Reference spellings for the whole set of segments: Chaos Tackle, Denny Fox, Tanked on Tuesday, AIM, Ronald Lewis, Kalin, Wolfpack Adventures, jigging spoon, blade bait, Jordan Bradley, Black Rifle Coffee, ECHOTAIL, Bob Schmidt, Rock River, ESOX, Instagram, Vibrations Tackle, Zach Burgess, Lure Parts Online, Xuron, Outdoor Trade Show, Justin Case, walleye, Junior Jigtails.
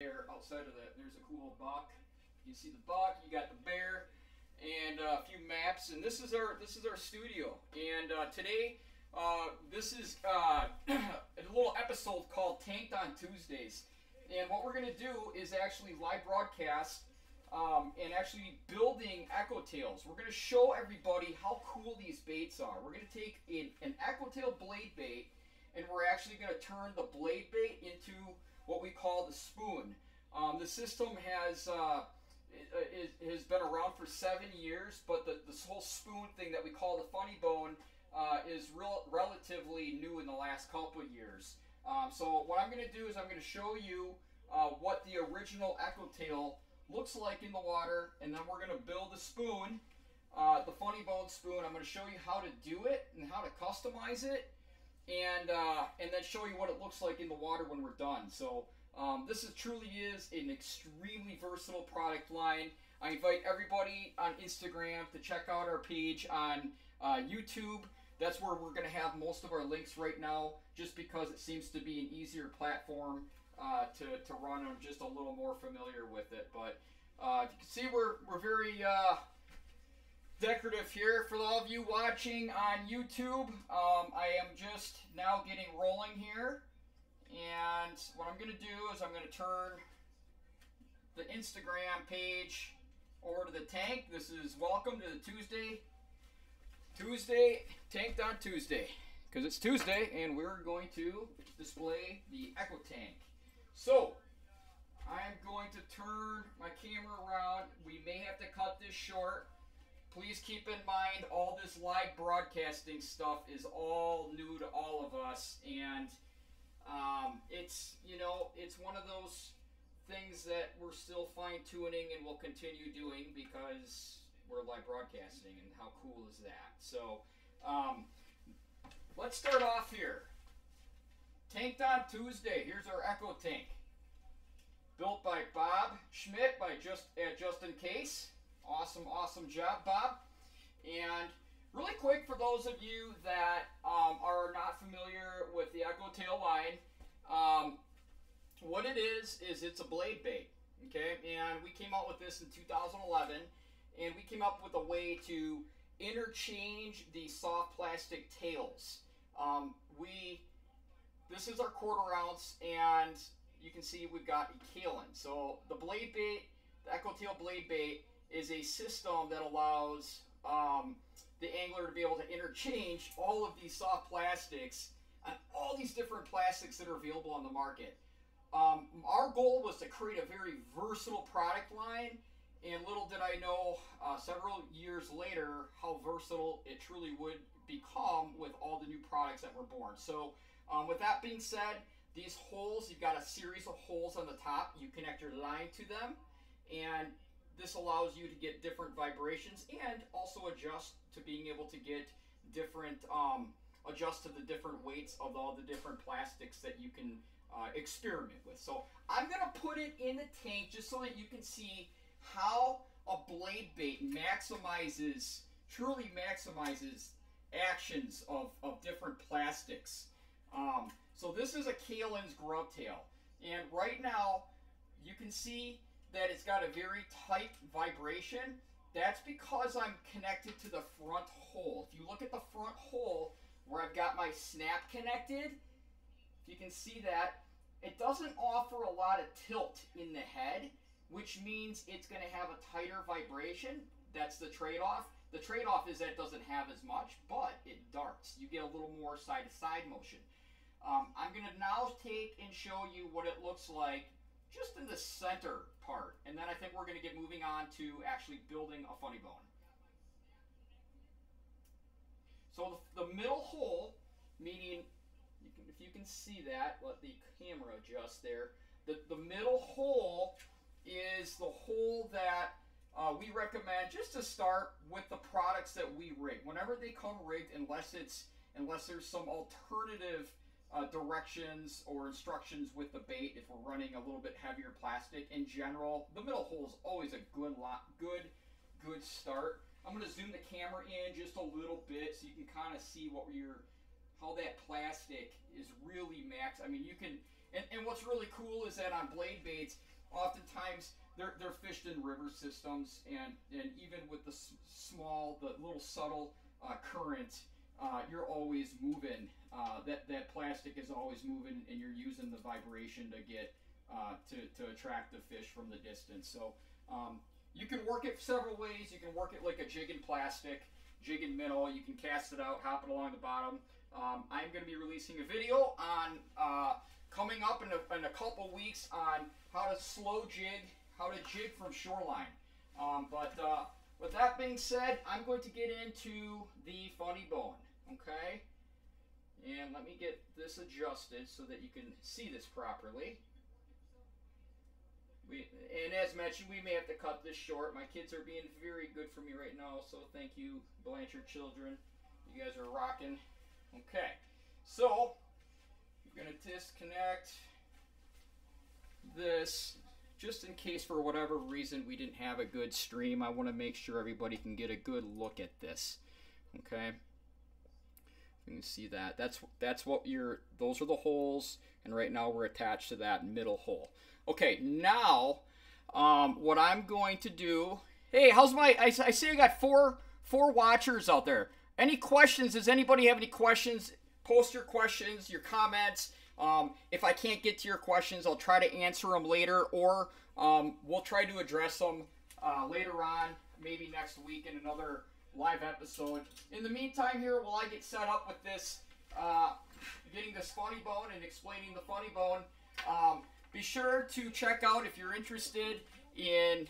there outside of that. There's a cool buck. You see the buck, you got the bear, and a few maps. And this is our studio. And today, this is a little episode called Tanked on Tuesdays. And what we're going to do is actually live broadcast and actually building ECHOTAILs. We're going to show everybody how cool these baits are. We're going to take an ECHOTAIL blade bait, and we're actually going to turn the blade bait into what we call the spoon. The system has been around for 7 years, but this whole spoon thing that we call the funny bone is relatively new in the last couple of years. So what I'm going to do is I'm going to show you what the original ECHOTAIL looks like in the water, and then we're going to build the spoon, the funny bone spoon. I'm going to show you how to do it and how to customize it, and then show you what it looks like in the water when we're done. So this truly is an extremely versatile product line. I invite everybody on Instagram to check out our page on YouTube. That's where we're going to have most of our links right now, just because it seems to be an easier platform to run. I'm just a little more familiar with it. But if you can see, we're very decorative here. For all of you watching on YouTube, I am just now getting rolling here. And what I'm going to do is I'm going to turn the Instagram page over to the tank. This is welcome to the Tuesday, Tanked on Tuesday, because it's Tuesday and we're going to display the ECHOTAIL. So I'm going to turn my camera around. We may have to cut this short. Please keep in mind, all this live broadcasting stuff is all new to all of us, and it's, you know, it's one of those things that we're still fine-tuning and will continue doing, because we're live broadcasting, and how cool is that? So let's start off here. Tanked on Tuesday. Here's our ECHOTAIL. Built by Bob Schmidt at Justin Case. Awesome, awesome job, Bob. And really quick, for those of you that are not familiar with the ECHOTAIL line, what it is it's a blade bait. Okay, and we came out with this in 2011. And we came up with a way to interchange the soft plastic tails. This is our 1/4 ounce, and you can see we've got a Kalin. So the blade bait, the ECHOTAIL blade bait, is a system that allows the angler to be able to interchange all of these soft plastics and all these different plastics that are available on the market. Our goal was to create a very versatile product line. And little did I know, several years later, how versatile it truly would become with all the new products that were born. So with that being said, these holes, you've got a series of holes on the top. You connect your line to them, and this allows you to get different vibrations and also adjust to being able to get different, adjust to the different weights of all the different plastics that you can experiment with. So I'm going to put it in the tank just so that you can see how a blade bait truly maximizes actions of different plastics. So this is a Kalin's grub tail, and right now you can see that it's got a very tight vibration. That's because I'm connected to the front hole. If you look at the front hole where I've got my snap connected, if you can see that, it doesn't offer a lot of tilt in the head, which means it's going to have a tighter vibration. That's the trade-off. The trade-off is that it doesn't have as much, but it darts. You get a little more side-to-side motion. I'm going to now take and show you what it looks like just in the center part, and then I think we're going to get moving on to actually building a funny bone. So the middle hole, meaning, if you can see that, let the camera adjust there. The middle hole is the hole that we recommend just to start with the products that we rig. Whenever they come rigged, unless there's some alternative directions or instructions with the bait, if we're running a little bit heavier plastic, in general, the middle hole is always a good start. I'm going to zoom the camera in just a little bit so you can kind of see how that plastic is really maxed. I mean, And what's really cool is that on blade baits, oftentimes they're fished in river systems, and even with the small, the little subtle current, you're always moving. That plastic is always moving, and you're using the vibration to get to attract the fish from the distance. So you can work it several ways. You can work it like a jig and plastic, jig and minnow. You can cast it out, hop it along the bottom. I'm going to be releasing a video on coming up in a couple weeks on how to slow jig, how to jig from shoreline. But with that being said, I'm going to get into the funny bone, okay? And let me get this adjusted so that you can see this properly. And as mentioned, we may have to cut this short. My kids are being very good for me right now, so thank you, Blanchard children. You guys are rocking. Okay, so we're going to disconnect this just in case for whatever reason we didn't have a good stream. I want to make sure everybody can get a good look at this. Okay, you can see that. That's what you're. Those are the holes, and right now we're attached to that middle hole. Okay, now what I'm going to do. Hey, how's my? I see I got four watchers out there. Any questions? Does anybody have any questions? Post your questions, your comments. If I can't get to your questions, I'll try to answer them later, or we'll try to address them later on, maybe next week in another live episode. In the meantime here, while I get set up with this, getting this funny bone and explaining the funny bone, be sure to check out if you're interested in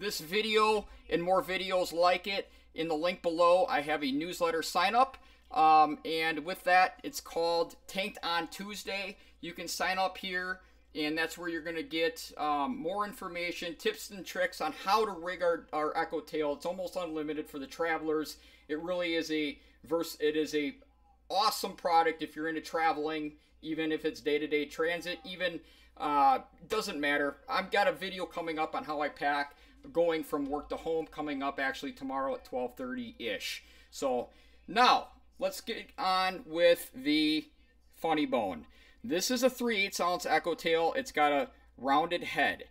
this video and more videos like it. In the link below, I have a newsletter sign up. And with that, it's called Tanked on Tuesday. You can sign up here, and that's where you're going to get more information, tips and tricks on how to rig our ECHOTAIL. It's almost unlimited for the travelers. It really is an awesome product if you're into traveling, even if it's day-to-day transit, even doesn't matter. I've got a video coming up on how I pack going from work to home coming up actually tomorrow at 12:30-ish. So now let's get on with the funny bone. This is a 3/8 ounce ECHOTAIL. It's got a rounded head,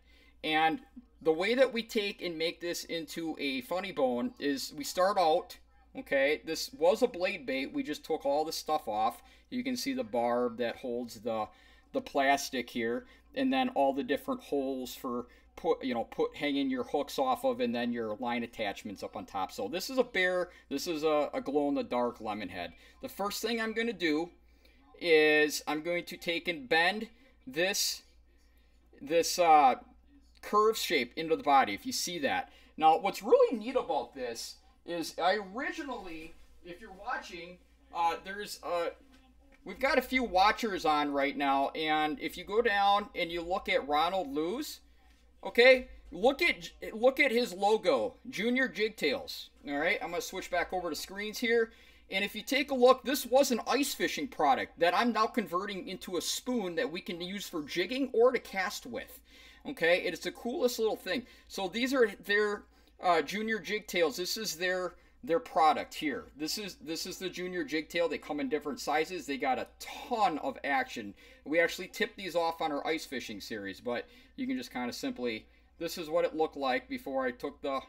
and the way that we take and make this into a funny bone is we start out, okay, this was a blade bait. We just took all the stuff off. You can see the barb that holds the plastic here, and then all the different holes for hanging your hooks off of, and then your line attachments up on top. So this is a bare, this is a glow-in-the-dark lemon head. The first thing I'm going to do is I'm going to take and bend this curve shape into the body, if you see that. Now what's really neat about this is I originally, if you're watching, we've got a few watchers on right now, and if you go down and you look at Ronald Lewis, okay, look at his logo, Junior Jigtails. All right, I'm going to switch back over to screens here, and if you take a look, this was an ice fishing product that I'm now converting into a spoon that we can use for jigging or to cast with. Okay, it's the coolest little thing. So these are their Junior Jigtails. This is their product here. This is the Junior Jigtail. They come in different sizes. They got a ton of action. We actually tipped these off on our ice fishing series, but you can just kind of simply, this is what it looked like before I took the,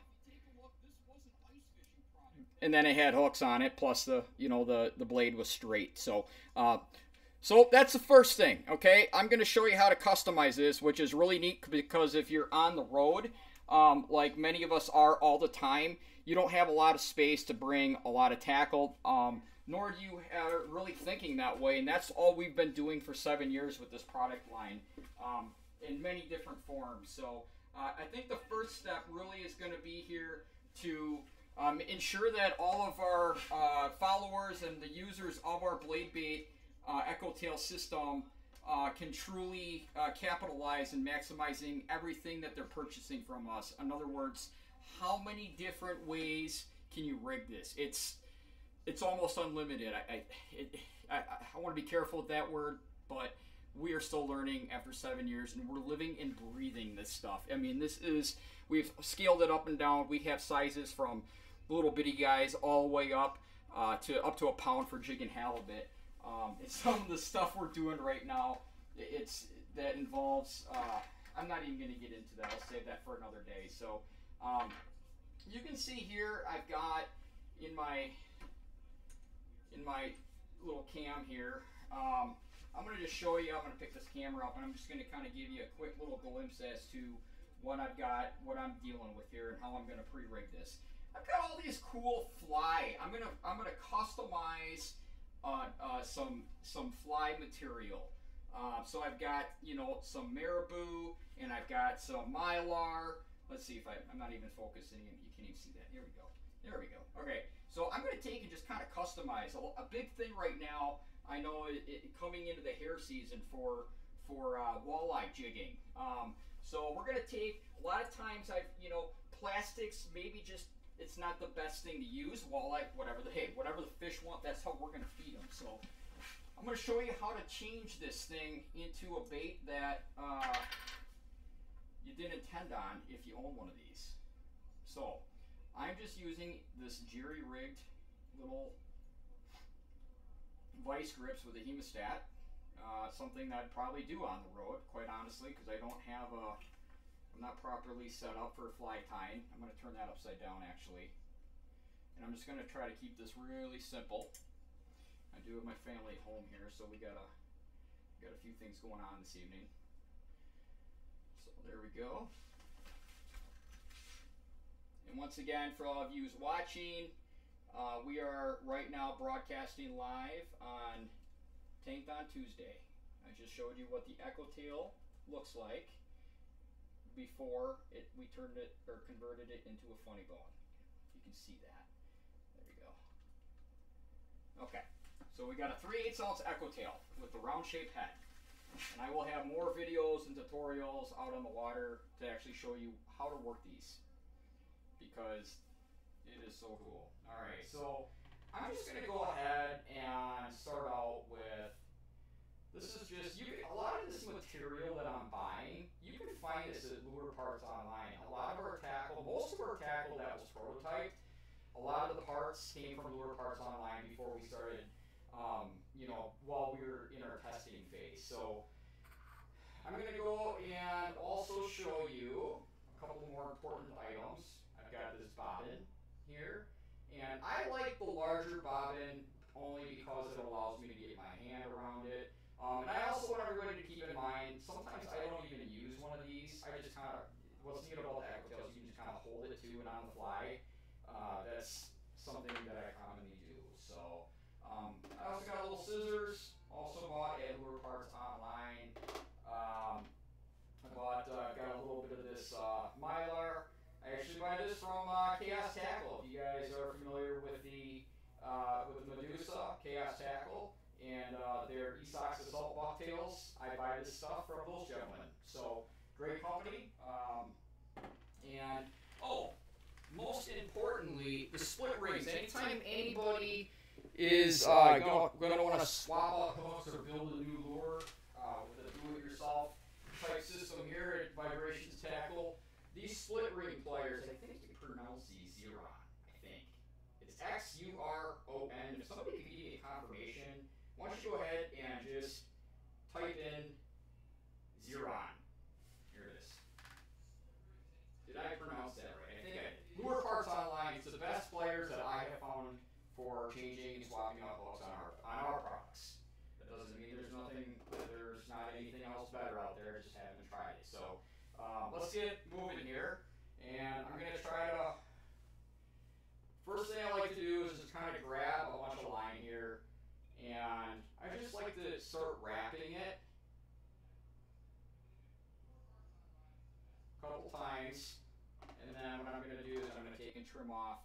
and then it had hooks on it, plus the blade was straight. So so that's the first thing. Okay, I'm going to show you how to customize this, which is really neat, because if you're on the road, like many of us are all the time, you don't have a lot of space to bring a lot of tackle, nor do you really thinking that way, and that's all we've been doing for 7 years with this product line, in many different forms. So I think the first step really is going to be here to ensure that all of our followers and the users of our blade bait ECHOTAIL system can truly capitalize in maximizing everything that they're purchasing from us. In other words, how many different ways can you rig this? It's almost unlimited. I want to be careful with that word, but we are still learning after 7 years, and we're living and breathing this stuff. I mean, we've scaled it up and down. We have sizes from little bitty guys all the way up to up to a pound for jigging halibut. And some of the stuff we're doing right now that involves, I'm not even going to get into that. I'll save that for another day. So you can see here, I've got in my little cam here, I'm going to just show you, I'm going to pick this camera up and I'm just going to kind of give you a quick little glimpse as to what I've got, what I'm dealing with here, and how I'm going to pre-rig this. I've got all these cool fly. I'm going to customize some fly material. So I've got, you know, some marabou and I've got some mylar. Let's see if I'm not even focusing and you can't even see that. Here we go. There we go. Okay. So I'm going to take and just kind of customize. A big thing right now, I know coming into the hair season for walleye jigging. So we're going to take, a lot of times plastics, maybe just, it's not the best thing to use. Walleye, whatever the fish want, that's how we're going to feed them. So I'm going to show you how to change this thing into a bait that you didn't intend on if you own one of these. So I'm just using this jerry-rigged little vice grips with a hemostat, something that I'd probably do on the road, quite honestly, because I don't have a, I'm not properly set up for fly tying. I'm going to turn that upside down actually, and I'm just going to try to keep this really simple. I do have my family at home here, so we got a few things going on this evening. So there we go. And once again, for all of you watching, we are right now broadcasting live on Tanked on Tuesday. I just showed you what the ECHOTAIL looks like before we turned it or converted it into a funny bone. You can see that. There we go. Okay, so we got a 3/8 ounce ECHOTAIL with the round shape head. And I will have more videos and tutorials out on the water to actually show you how to work these, because it is so cool. All right, so I'm just going to go ahead and start out with, this is just, a lot of this material that I'm buying, you can find this at Lure Parts Online. A lot of our tackle, most of our tackle that was prototyped, a lot of the parts came from Lure Parts Online before we started, while we were in our testing phase. So I'm going to go and also show you a couple more important items. I've got this bobbin here, and I like the larger bobbin only because it allows me to get my hand around it. And I also want everybody to keep in mind, sometimes I don't even use one of these. I just kind of, what's neat about the ECHOTAIL, you can just kind of hold it to and on the fly. That's something that I commonly do. So I also got little scissors, also bought at Lure Parts Online. Got a little bit of this mylar. I actually buy this from Chaos Tackle. If you guys are familiar with the Medusa, Chaos Tackle, and their ESOX assault bucktails, I buy this stuff from those gentlemen. So great company. Most importantly, the split rings. Anytime anybody is going to want to swap out hooks or build a new lure with a do-it-yourself type system here at Vibrations Tackle, these split ring pliers, I think you pronounce these Xuron. I think it's Xuron. If somebody can give you a confirmation, why don't you go ahead and just type in Xuron. Here it is. Did I pronounce that right? I think I did. Lure Parts Online is the best pliers that I have found for changing and swapping out hooks on our products. That doesn't mean there's not anything else better out there. I just haven't tried it. So let's get moving here, and I'm going to try to. First thing I like to do is just kind of grab a bunch of line here, and I just like to start wrapping it a couple times, and then what I'm going to do is I'm going to take and trim off.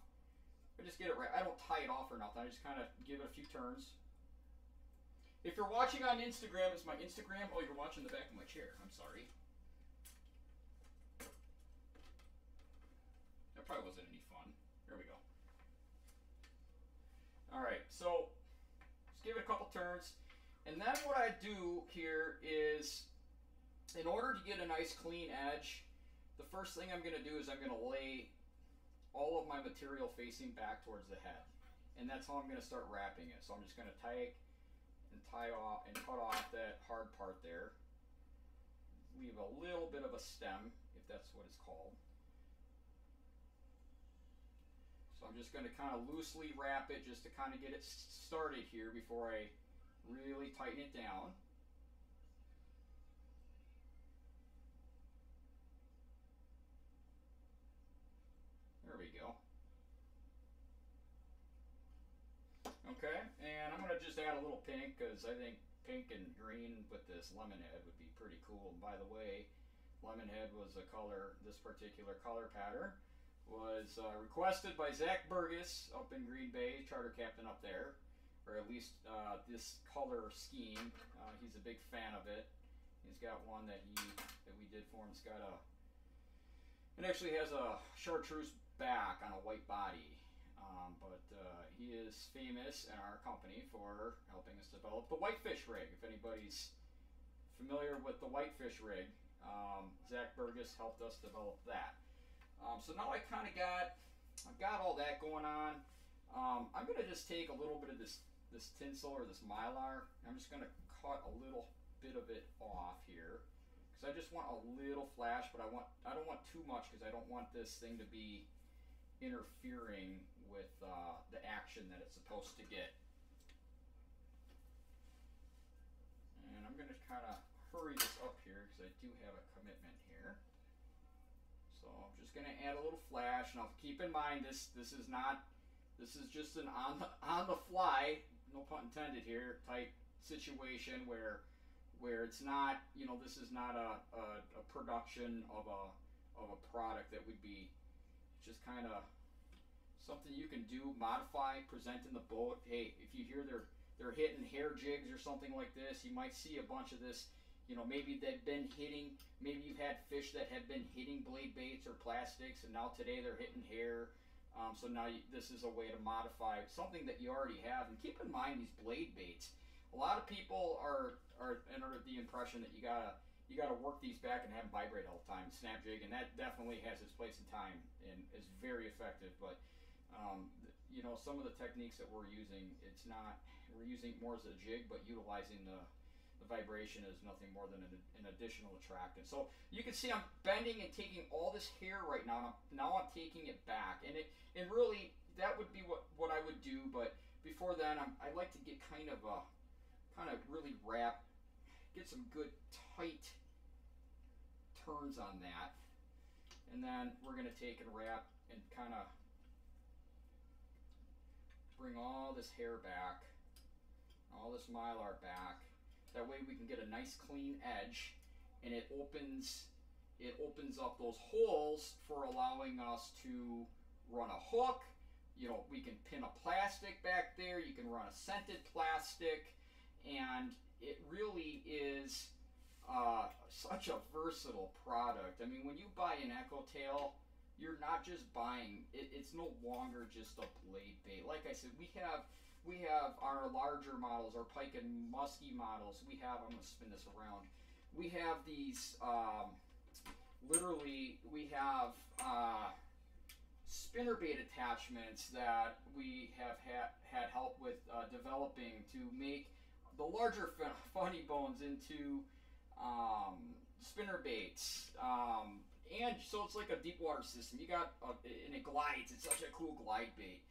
I just get it right. I don't tie it off or nothing. I just kind of give it a few turns. If you're watching on Instagram, it's my Instagram. Oh, you're watching the back of my chair. I'm sorry. That probably wasn't any fun. Here we go. All right, so just give it a couple turns, and then what I do here is, in order to get a nice clean edge, the first thing I'm going to do is I'm going to lay all of my material facing back towards the head, and that's how I'm going to start wrapping it. So I'm just going to take and tie off and cut off that hard part there. leave a little bit of a stem, if that's what it's called. So I'm just going to kind of loosely wrap it just to kind of get it started here before I really tighten it down. There we go. Okay, and I'm going to just add a little pink because I think pink and green with this lemon head would be pretty cool. And by the way, lemon head was a color, this particular color pattern was requested by Zach Burgess up in Green Bay, charter captain up there, or at least this color scheme. He's a big fan of it. He's got one that we did for him. It's got a, it actually has a chartreuse back on a white body. But he is famous in our company for helping us develop the whitefish rig. If anybody's familiar with the whitefish rig, Zach Burgess helped us develop that. So now I kind of got, I've got all that going on. I'm going to just take a little bit of this tinsel or this mylar. I'm just going to cut a little bit of it off here because I just want a little flash, but I don't want too much because I don't want this thing to be interfering with the action that it's supposed to get. And I'm going to kind of hurry this up here because I do have a commitment here. So I'm just going to add a little flash. Now keep in mind this is not, this is just an on the fly, no pun intended here, type situation where it's not, you know, this is not a production of a product that would be just kind of something you can do, modify, present in the boat. Hey, if you hear they're hitting hair jigs or something like this, you might see a bunch of this. You know, maybe they've been hitting, maybe you've had fish that have been hitting blade baits or plastics, and now today they're hitting hair. So now this is a way to modify something that you already have. And keep in mind these blade baits. A lot of people are under the impression that you gotta work these back and have them vibrate all the time, snap jig, and that definitely has its place in time and is very effective. But you know, some of the techniques that we're using, it's not, we're using more as a jig, but utilizing the vibration is nothing more than an additional attractant. So you can see I'm bending and taking all this hair right now. And now I'm taking it back, and really that would be what I would do. But before then, I like to get kind of really wrap, get some good tight turns on that, and then we're going to take and wrap and kind of bring all this hair back, all this mylar back. That way we can get a nice clean edge, and it opens up those holes for allowing us to run a hook. You know, we can pin a plastic back there, you can run a scented plastic, and it really is such a versatile product. I mean, when you buy an ECHOTAIL, you're not just buying it, it's no longer just a blade bait. Like I said, we have our larger models, our pike and muskie models. We have, I'm going to spin this around, we have these literally we have spinnerbait attachments that we have had help with developing to make the larger funny bones into spinnerbaits, and so it's like a deep water system. You got and it glides. It's such a cool glide bait.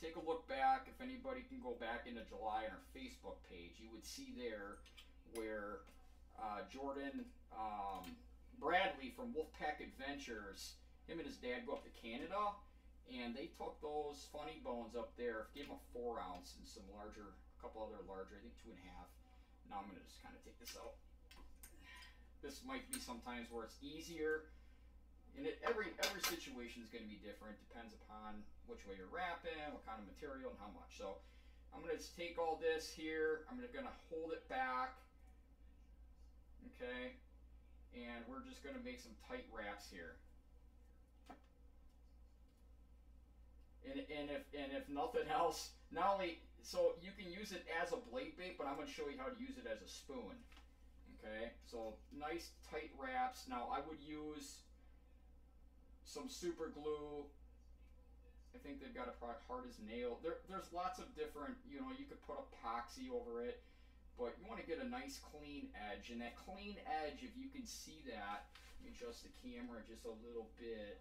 Take a look back. If anybody can go back into July on our Facebook page, you would see there where Jordan Bradley from Wolfpack Adventures, him and his dad go up to Canada, and they took those funny bones up there, gave them a 4-ounce and some larger, a couple other larger, I think 2.5. Now I'm going to just kind of take this out. This might be sometimes where it's easier. And every situation is going to be different. Depends upon which way you're wrapping, what kind of material, and how much. So I'm going to just take all this here. I'm going to hold it back. Okay. And we're just going to make some tight wraps here. And if nothing else, not only, so you can use it as a blade bait, but I'm going to show you how to use it as a spoon. Okay. So nice tight wraps. Now I would use some super glue. I think they've got a product hard as nail. There's lots of different, you know, you could put epoxy over it. but you want to get a nice clean edge. And that clean edge, if you can see that, let me adjust the camera just a little bit.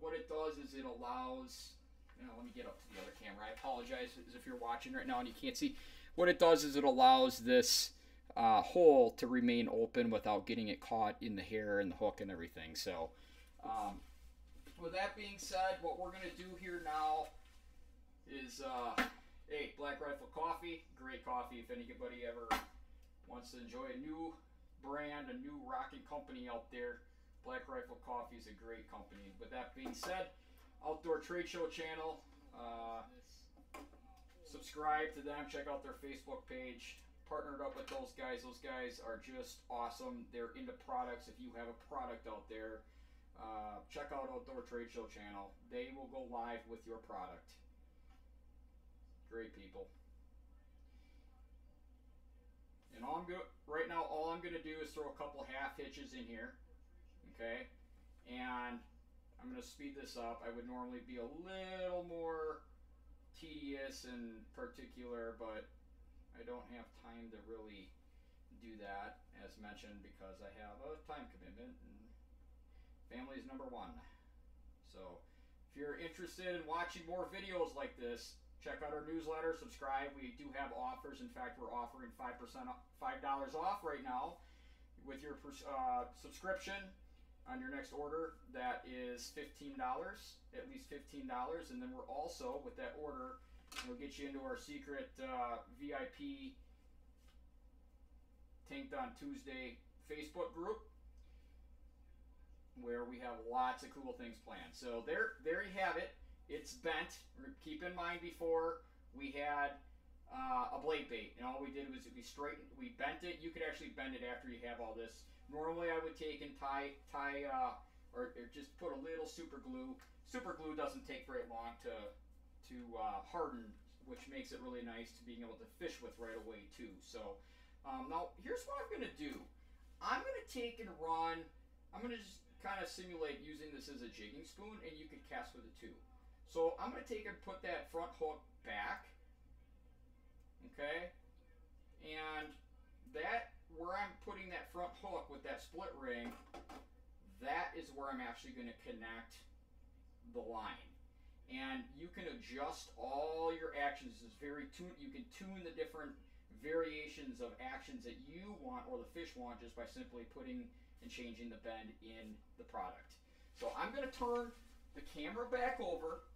What it does is it allows, now let me get up to the other camera. I apologize if you're watching right now and you can't see. What it does is it allows this hole to remain open without getting it caught in the hair and the hook and everything. So with that being said, what we're going to do here now is, hey, Black Rifle Coffee, great coffee. If anybody ever wants to enjoy a new brand, a new rocking company out there, Black Rifle Coffee is a great company. With that being said, Outdoor Trade Show channel, subscribe to them, check out their Facebook page, partnered up with those guys. Those guys are just awesome. They're into products. If you have a product out there, check out Outdoor Trade Show channel. They will go live with your product. Great people. And all I'm going right now, all I'm going to do is throw a couple half hitches in here, okay? And I'm going to speed this up. I would normally be a little more tedious and particular, but I don't have time to really do that, as mentioned, because I have a time commitment and family is number one. So if you're interested in watching more videos like this, check out our newsletter, subscribe. We do have offers. In fact, we're offering $5 off right now with your subscription on your next order. That is $15, at least $15. And then we're also, with that order, we'll get you into our secret VIP Tanked on Tuesday Facebook group, where we have lots of cool things planned. So there you have it. It's bent. Keep in mind, before we had a blade bait, and all we did was we bent it. You could actually bend it after you have all this. Normally, I would take and tie, or just put a little super glue. Super glue doesn't take very long to harden, which makes it really nice to being able to fish with right away too. So now here's what I'm going to do. I'm going to take and run. I'm going to just kind of simulate using this as a jigging spoon, and you could cast with it too. So I'm going to take and put that front hook back, okay? And that, where I'm putting that front hook with that split ring, that is where I'm actually going to connect the line. And you can adjust all your actions. It's very tuned. You can tune the different variations of actions that you want or the fish want just by simply putting and changing the bend in the product. So I'm going to turn the camera back over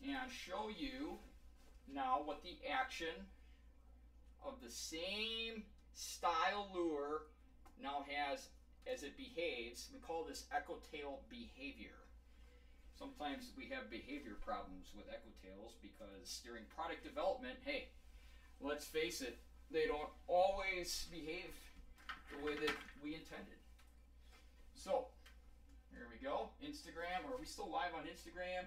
and show you now what the action of the same style lure now has as it behaves. We call this ECHOTAIL behavior. Sometimes we have behavior problems with ECHOTAILs because during product development, hey, let's face it, they don't always behave the way that we intended. So, here we go. Instagram, are we still live on Instagram?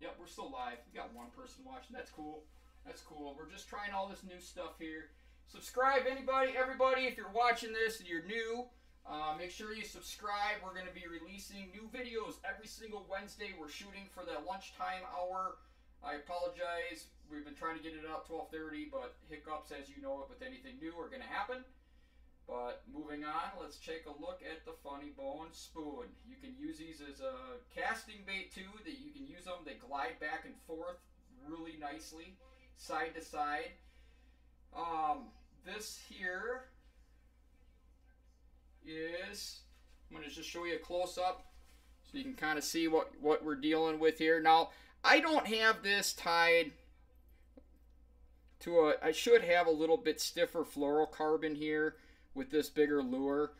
Yep, we're still live. We got one person watching. That's cool. That's cool. We're just trying all this new stuff here. Subscribe, anybody, everybody, if you're watching this and you're new, make sure you subscribe. We're going to be releasing new videos every single Wednesday. We're shooting for that lunchtime hour. I apologize. We've been trying to get it out 12:30, but hiccups, as you know it, with anything new are going to happen. But moving on, let's take a look at the funny bone spoon. You can use these as a casting bait too. That you can use them. They glide back and forth really nicely, side to side. This here is, I'm going to just show you a close up so you can kind of see what we're dealing with here. Now, I don't have this tied to I should have a little bit stiffer fluorocarbon here with this bigger lure,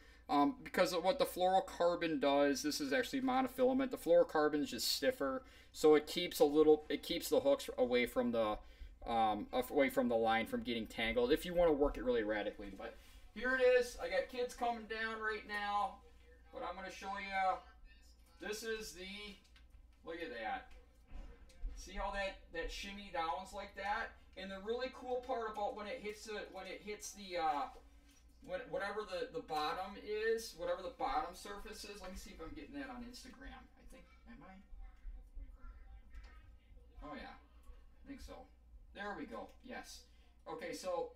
because of what the fluorocarbon does. This is actually monofilament. The fluorocarbon is just stiffer, so it keeps the hooks away from the line from getting tangled if you want to work it really radically. But here it is. I got kids coming down right now, but I'm going to show you. This is the, look at that. See how that shimmy downs like that? And the really cool part about when it hits whatever the bottom is, whatever the bottom surface is. Let me see if I'm getting that on Instagram. I think, am I? Oh yeah, I think so. There we go. Yes. Okay, so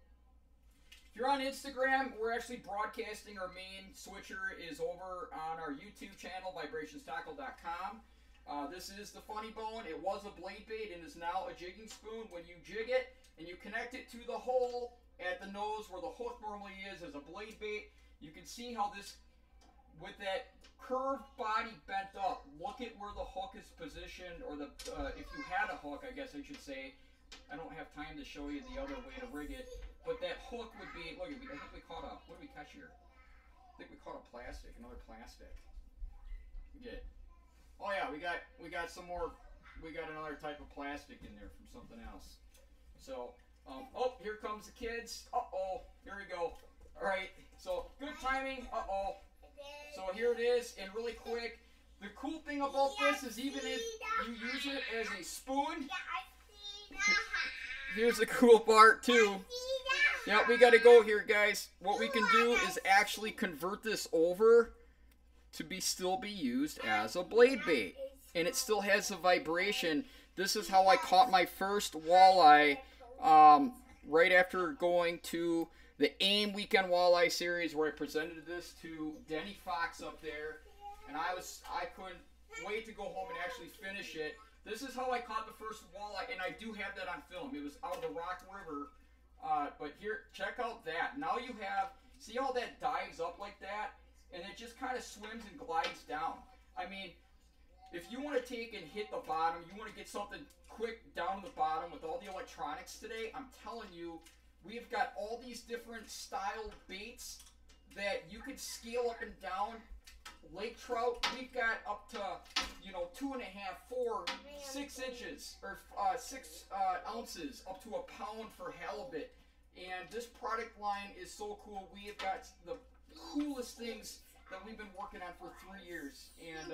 if you're on Instagram, we're actually broadcasting. Our main switcher is over on our YouTube channel, vibrationstackle.com. This is the funny bone. It was a blade bait and is now a jigging spoon. When you jig it and you connect it to the hole at the nose where the hook normally is as a blade bait, you can see how this, with that curved body bent up, look at where the hook is positioned, or the if you had a hook, I guess I should say. I don't have time to show you the other way to rig it, but that hook would be, look, I think we caught a, what did we catch here? I think we caught a plastic, another plastic. Yeah. Oh yeah, we got some more, we got another type of plastic in there from something else. So, oh, here comes the kids. Uh-oh, here we go. All right, so good timing, uh-oh. So here it is, and really quick, the cool thing about this is even if you use it as a spoon, here's the cool part too. Yeah, we got to go here, guys. What we can do is actually convert this over to be still be used as a blade bait, and it still has the vibration. This is how I caught my first walleye right after going to the AIM Weekend Walleye Series, where I presented this to Denny Fox up there, and I couldn't wait to go home and actually finish it. This is how I caught the first walleye, and I do have that on film. It was out of the Rock River, but here, check out that. Now you have, see how that dives up like that, and it just kind of swims and glides down. I mean, if you want to take and hit the bottom, you want to get something quick down the bottom with all the electronics today, I'm telling you, we've got all these different style baits that you could scale up and down. Lake trout, we've got up to, you know, 2.5, 4, 6 inches, or 6 ounces, up to a pound for halibut. And this product line is so cool. We have got the coolest things that we've been working on for 3 years. And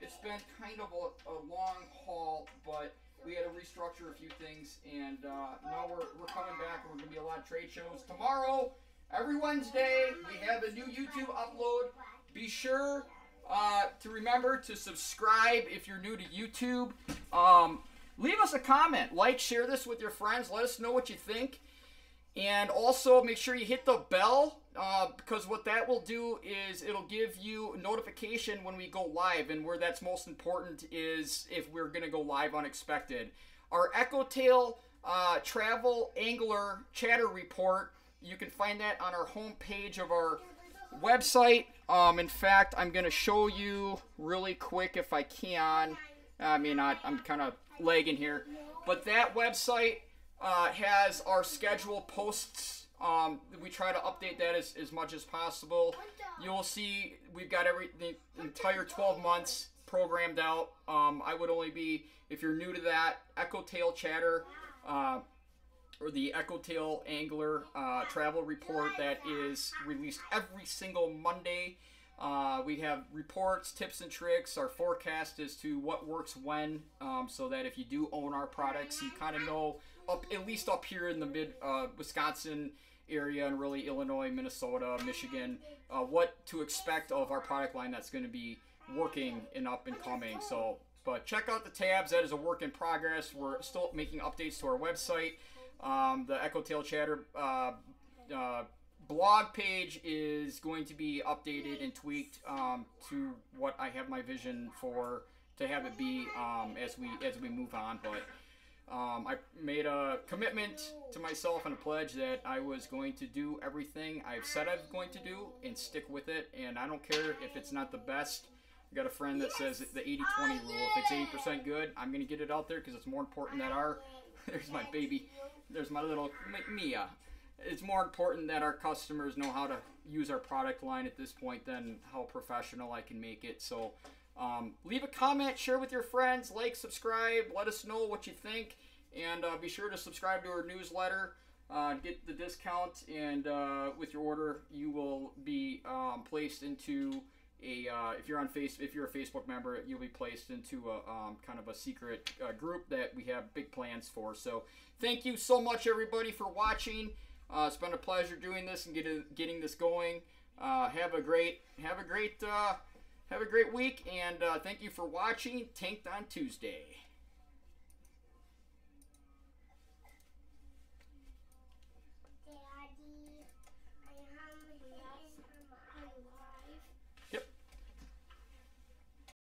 it's been kind of a long haul, but we had to restructure a few things. And now we're coming back. We're going to be a lot of trade shows. Tomorrow, every Wednesday, we have a new YouTube upload. Be sure to remember to subscribe if you're new to YouTube. Leave us a comment. Like, share this with your friends. Let us know what you think. And also make sure you hit the bell because what that will do is it'll give you notification when we go live. And where that's most important is if we're going to go live unexpected. Our ECHOTAIL Travel Angler Chatter Report, you can find that on our homepage of our website. In fact, I'm going to show you really quick if I can. I mean, I'm kind of lagging here. But that website has our schedule posts. We try to update that as much as possible. You'll see we've got the entire 12 months programmed out. I would only be, if you're new to that, ECHOTAIL Chatter or the ECHOTAIL Angler Travel Report that is released every single Monday. We have reports, tips and tricks, our forecast as to what works when, so that if you do own our products, you kind of know, at least up here in the Wisconsin area and really Illinois, Minnesota, Michigan, what to expect of our product line that's going to be working and up and coming. So, but check out the tabs. That is a work in progress. We're still making updates to our website. The ECHOTAIL Chatter blog page is going to be updated and tweaked to what I have my vision for to have it be as we move on. But I made a commitment to myself and a pledge that I was going to do everything I've said I'm going to do and stick with it. And I don't care if it's not the best. I got a friend that says the 80-20 rule. If it's 80% good, I'm going to get it out there because it's more important that our... There's my baby. There's my little Mia. It's more important that our customers know how to use our product line at this point than how professional I can make it. So leave a comment, share with your friends, like, subscribe, let us know what you think, and be sure to subscribe to our newsletter. Get the discount, and with your order, you will be placed into a, if you're a Facebook member, you'll be placed into a kind of a secret group that we have big plans for. So thank you so much, everybody, for watching. It's been a pleasure doing this and getting this going. Have a great week, and thank you for watching Tanked on Tuesday.